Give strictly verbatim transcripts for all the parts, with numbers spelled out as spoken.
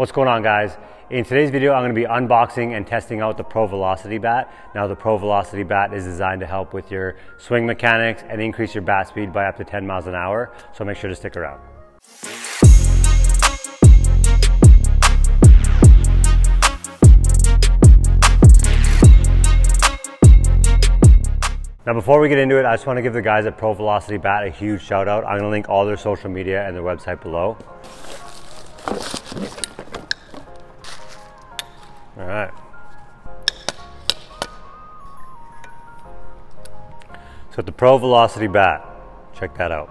What's going on, guys? In today's video, I'm going to be unboxing and testing out the Pro Velocity Bat. Now, the Pro Velocity Bat is designed to help with your swing mechanics and increase your bat speed by up to ten miles an hour, so make sure to stick around. Now, before we get into it, I just want to give the guys at Pro Velocity Bat a huge shout out. I'm going to link all their social media and their website below. All right. So the Pro Velocity Bat, check that out.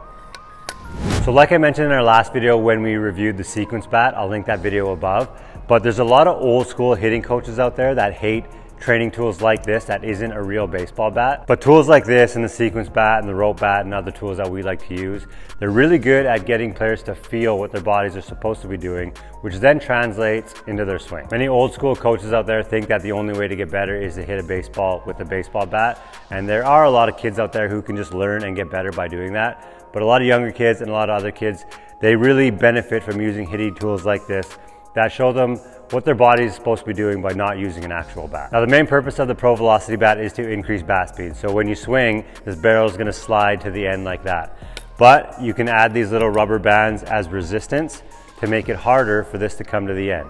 So like I mentioned in our last video when we reviewed the Sequence bat, I'll link that video above, but there's a lot of old school hitting coaches out there that hate training tools like this that isn't a real baseball bat. But tools like this and the Sequence bat and the Rope bat and other tools that we like to use, they're really good at getting players to feel what their bodies are supposed to be doing, which then translates into their swing. Many old school coaches out there think that the only way to get better is to hit a baseball with a baseball bat. And there are a lot of kids out there who can just learn and get better by doing that. But a lot of younger kids and a lot of other kids, they really benefit from using hitting tools like this that show them what their body is supposed to be doing by not using an actual bat. Now, the main purpose of the Pro Velocity Bat is to increase bat speed. So when you swing, this barrel is gonna slide to the end like that. But you can add these little rubber bands as resistance to make it harder for this to come to the end.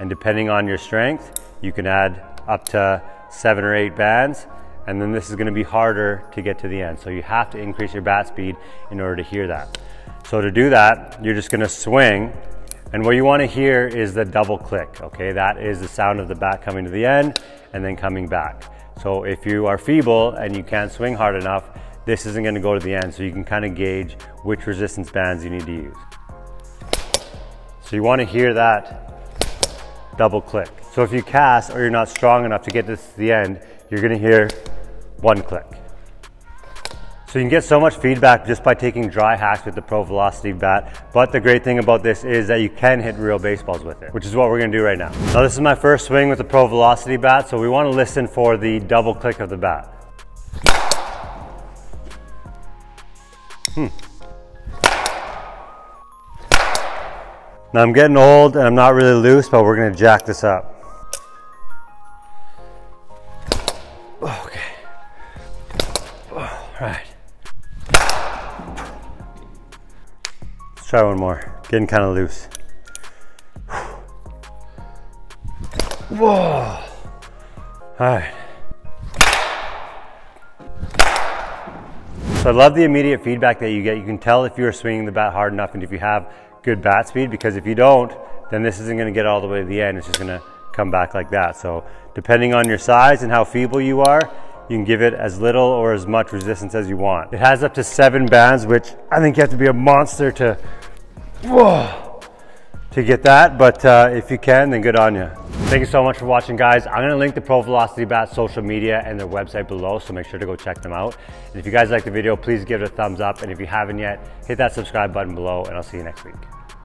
And depending on your strength, you can add up to seven or eight bands, and then this is gonna be harder to get to the end. So you have to increase your bat speed in order to hear that. So to do that, you're just gonna swing. And what you want to hear is the double click, okay? That is the sound of the bat coming to the end and then coming back. So if you are feeble and you can't swing hard enough, this isn't going to go to the end, so you can kind of gauge which resistance bands you need to use. So you want to hear that double click. So if you cast or you're not strong enough to get this to the end, you're going to hear one click. So you can get so much feedback just by taking dry hacks with the Pro Velocity Bat, but the great thing about this is that you can hit real baseballs with it, which is what we're gonna do right now. Now, this is my first swing with the Pro Velocity Bat, so we wanna listen for the double click of the bat. Hmm. Now, I'm getting old and I'm not really loose, but we're gonna jack this up. Okay. All right. Try one more. Getting kind of loose. Whoa. All right. So I love the immediate feedback that you get. You can tell if you're swinging the bat hard enough and if you have good bat speed, because if you don't, then this isn't going to get all the way to the end. It's just going to come back like that. So depending on your size and how feeble you are, you can give it as little or as much resistance as you want. It has up to seven bands, which I think you have to be a monster to, whoa, to get that. But uh, if you can, then good on you. Thank you so much for watching, guys. I'm gonna link the Pro Velocity Bat social media and their website below, so make sure to go check them out. And if you guys like the video, please give it a thumbs up. And if you haven't yet, hit that subscribe button below, and I'll see you next week.